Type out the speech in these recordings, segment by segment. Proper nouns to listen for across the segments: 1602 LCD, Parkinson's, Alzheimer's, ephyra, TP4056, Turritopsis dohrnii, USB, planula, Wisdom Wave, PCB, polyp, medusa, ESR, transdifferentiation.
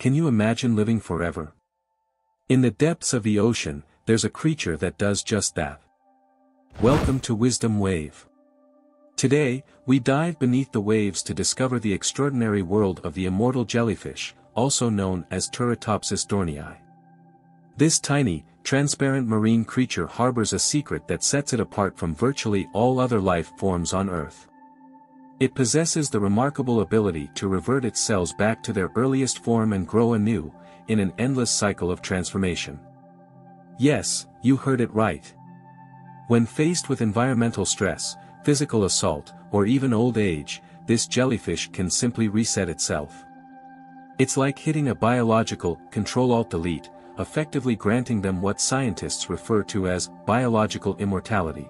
Can you imagine living forever? In the depths of the ocean, there's a creature that does just that. Welcome to Wisdom Wave. Today, we dive beneath the waves to discover the extraordinary world of the immortal jellyfish, also known as Turritopsis dohrnii. This tiny, transparent marine creature harbors a secret that sets it apart from virtually all other life forms on Earth. It possesses the remarkable ability to revert its cells back to their earliest form and grow anew, in an endless cycle of transformation. Yes, you heard it right. When faced with environmental stress, physical assault, or even old age, this jellyfish can simply reset itself. It's like hitting a biological Control-Alt-Delete, effectively granting them what scientists refer to as biological immortality.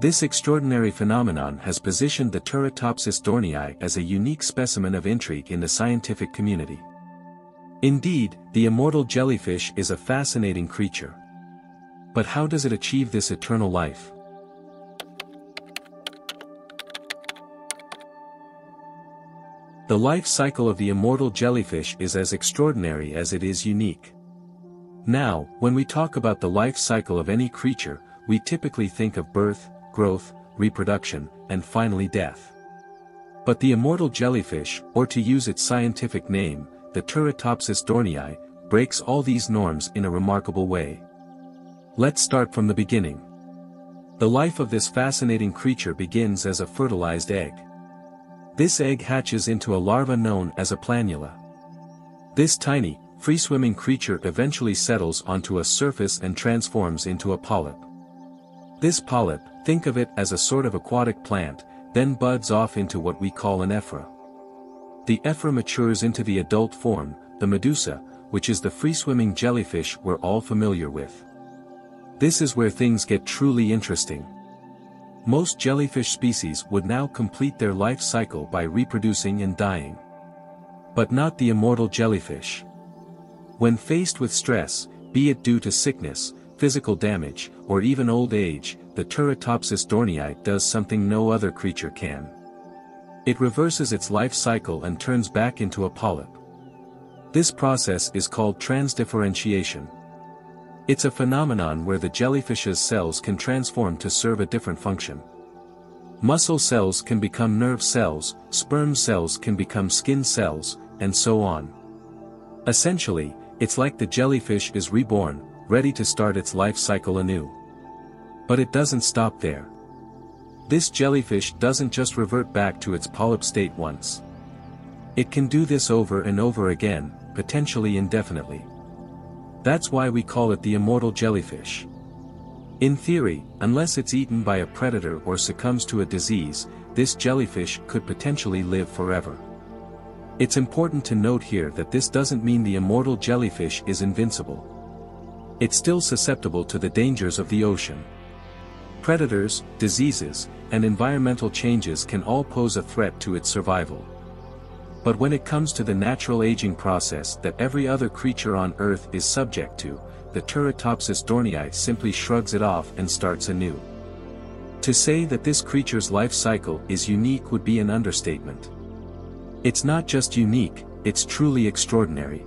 This extraordinary phenomenon has positioned the Turritopsis dohrnii as a unique specimen of intrigue in the scientific community. Indeed, the immortal jellyfish is a fascinating creature. But how does it achieve this eternal life? The life cycle of the immortal jellyfish is as extraordinary as it is unique. Now, when we talk about the life cycle of any creature, we typically think of birth, growth, reproduction, and finally death. But the immortal jellyfish, or to use its scientific name, the Turritopsis dohrnii, breaks all these norms in a remarkable way. Let's start from the beginning. The life of this fascinating creature begins as a fertilized egg. This egg hatches into a larva known as a planula. This tiny, free-swimming creature eventually settles onto a surface and transforms into a polyp. This polyp, think of it as a sort of aquatic plant, then buds off into what we call an ephyra. The ephyra matures into the adult form, the medusa, which is the free-swimming jellyfish we're all familiar with. This is where things get truly interesting. Most jellyfish species would now complete their life cycle by reproducing and dying. But not the immortal jellyfish. When faced with stress, be it due to sickness, physical damage, or even old age, the Turritopsis dohrnii does something no other creature can. It reverses its life cycle and turns back into a polyp. This process is called transdifferentiation. It's a phenomenon where the jellyfish's cells can transform to serve a different function. Muscle cells can become nerve cells, sperm cells can become skin cells, and so on. Essentially, it's like the jellyfish is reborn, ready to start its life cycle anew. But it doesn't stop there. This jellyfish doesn't just revert back to its polyp state once. It can do this over and over again, potentially indefinitely. That's why we call it the immortal jellyfish. In theory, unless it's eaten by a predator or succumbs to a disease, this jellyfish could potentially live forever. It's important to note here that this doesn't mean the immortal jellyfish is invincible. It's still susceptible to the dangers of the ocean. Predators, diseases, and environmental changes can all pose a threat to its survival. But when it comes to the natural aging process that every other creature on Earth is subject to, the Turritopsis dohrnii simply shrugs it off and starts anew. To say that this creature's life cycle is unique would be an understatement. It's not just unique, it's truly extraordinary.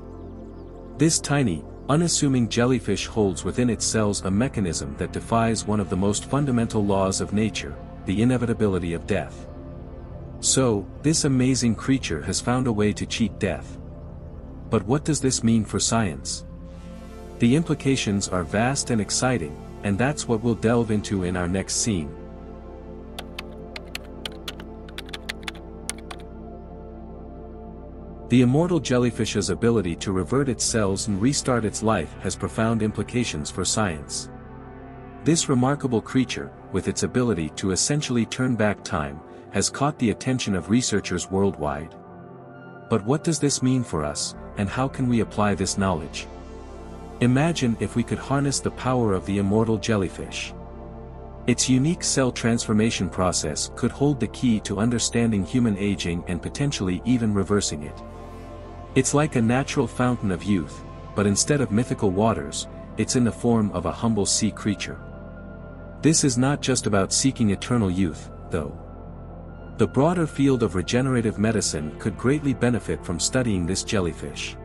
This tiny, unassuming jellyfish holds within its cells a mechanism that defies one of the most fundamental laws of nature, the inevitability of death. So, this amazing creature has found a way to cheat death. But what does this mean for science? The implications are vast and exciting, and that's what we'll delve into in our next scene. The immortal jellyfish's ability to revert its cells and restart its life has profound implications for science. This remarkable creature, with its ability to essentially turn back time, has caught the attention of researchers worldwide. But what does this mean for us, and how can we apply this knowledge? Imagine if we could harness the power of the immortal jellyfish. Its unique cell transformation process could hold the key to understanding human aging and potentially even reversing it. It's like a natural fountain of youth, but instead of mythical waters, it's in the form of a humble sea creature. This is not just about seeking eternal youth, though. The broader field of regenerative medicine could greatly benefit from studying this jellyfish.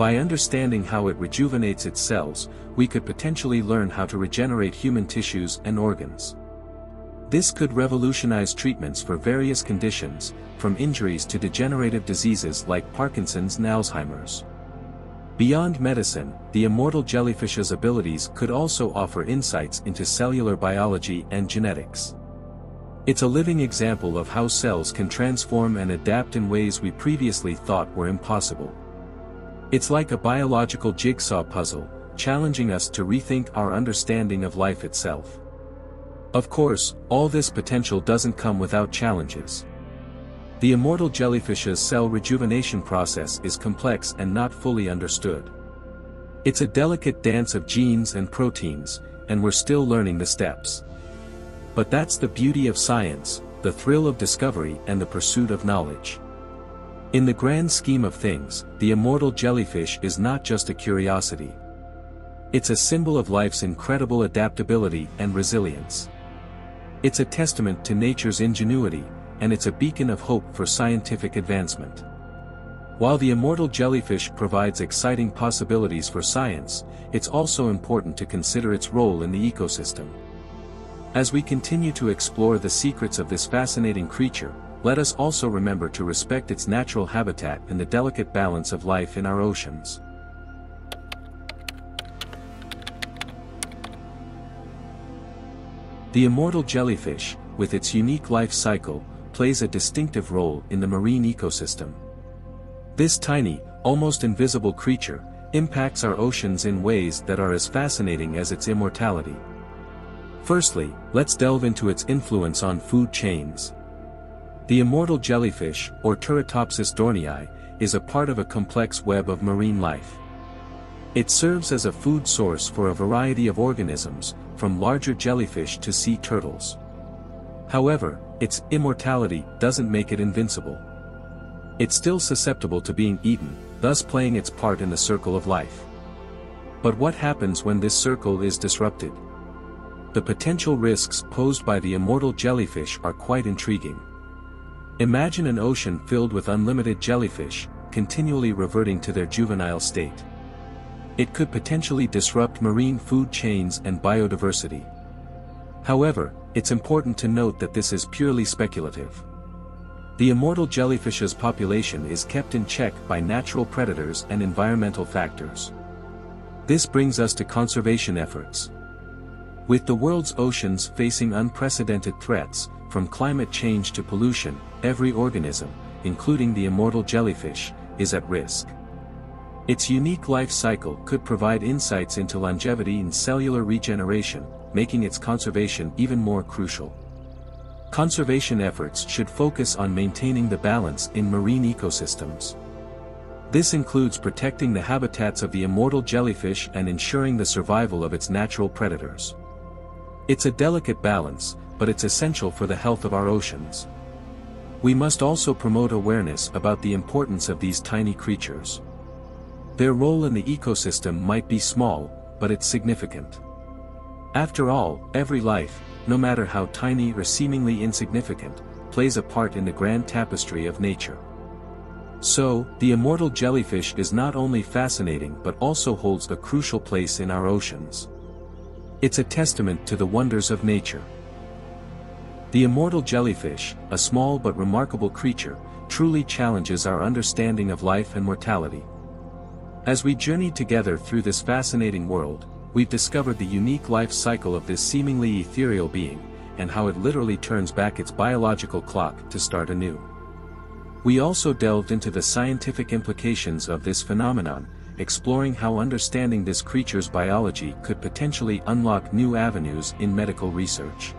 By understanding how it rejuvenates its cells, we could potentially learn how to regenerate human tissues and organs. This could revolutionize treatments for various conditions, from injuries to degenerative diseases like Parkinson's and Alzheimer's. Beyond medicine, the immortal jellyfish's abilities could also offer insights into cellular biology and genetics. It's a living example of how cells can transform and adapt in ways we previously thought were impossible. It's like a biological jigsaw puzzle, challenging us to rethink our understanding of life itself. Of course, all this potential doesn't come without challenges. The immortal jellyfish's cell rejuvenation process is complex and not fully understood. It's a delicate dance of genes and proteins, and we're still learning the steps. But that's the beauty of science, the thrill of discovery and the pursuit of knowledge. In the grand scheme of things, the immortal jellyfish is not just a curiosity. It's a symbol of life's incredible adaptability and resilience. It's a testament to nature's ingenuity, and it's a beacon of hope for scientific advancement. While the immortal jellyfish provides exciting possibilities for science, it's also important to consider its role in the ecosystem. As we continue to explore the secrets of this fascinating creature, let us also remember to respect its natural habitat and the delicate balance of life in our oceans. The immortal jellyfish, with its unique life cycle, plays a distinctive role in the marine ecosystem. This tiny, almost invisible creature, impacts our oceans in ways that are as fascinating as its immortality. Firstly, let's delve into its influence on food chains. The immortal jellyfish, or Turritopsis dohrnii, is a part of a complex web of marine life. It serves as a food source for a variety of organisms, from larger jellyfish to sea turtles. However, its immortality doesn't make it invincible. It's still susceptible to being eaten, thus playing its part in the circle of life. But what happens when this circle is disrupted? The potential risks posed by the immortal jellyfish are quite intriguing. Imagine an ocean filled with unlimited jellyfish, continually reverting to their juvenile state. It could potentially disrupt marine food chains and biodiversity. However, it's important to note that this is purely speculative. The immortal jellyfish's population is kept in check by natural predators and environmental factors. This brings us to conservation efforts. With the world's oceans facing unprecedented threats, from climate change to pollution, every organism, including the immortal jellyfish, is at risk. Its unique life cycle could provide insights into longevity and cellular regeneration, making its conservation even more crucial. Conservation efforts should focus on maintaining the balance in marine ecosystems. This includes protecting the habitats of the immortal jellyfish and ensuring the survival of its natural predators. It's a delicate balance, but it's essential for the health of our oceans. We must also promote awareness about the importance of these tiny creatures. Their role in the ecosystem might be small, but it's significant. After all, every life, no matter how tiny or seemingly insignificant, plays a part in the grand tapestry of nature. So, the immortal jellyfish is not only fascinating but also holds a crucial place in our oceans. It's a testament to the wonders of nature. The immortal jellyfish, a small but remarkable creature, truly challenges our understanding of life and mortality. As we journey together through this fascinating world, we've discovered the unique life cycle of this seemingly ethereal being, and how it literally turns back its biological clock to start anew. We also delved into the scientific implications of this phenomenon, exploring how understanding this creature's biology could potentially unlock new avenues in medical research.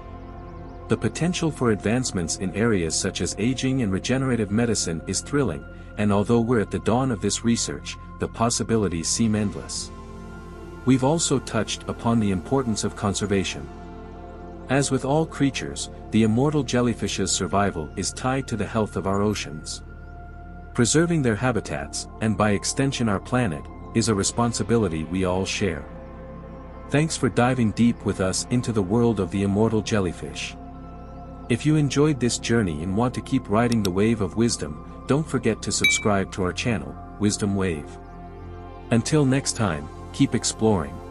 The potential for advancements in areas such as aging and regenerative medicine is thrilling, and although we're at the dawn of this research, the possibilities seem endless. We've also touched upon the importance of conservation. As with all creatures, the immortal jellyfish's survival is tied to the health of our oceans. Preserving their habitats, and by extension our planet, is a responsibility we all share. Thanks for diving deep with us into the world of the immortal jellyfish. If you enjoyed this journey and want to keep riding the wave of wisdom, don't forget to subscribe to our channel, Wisdom Wave. Until next time, keep exploring.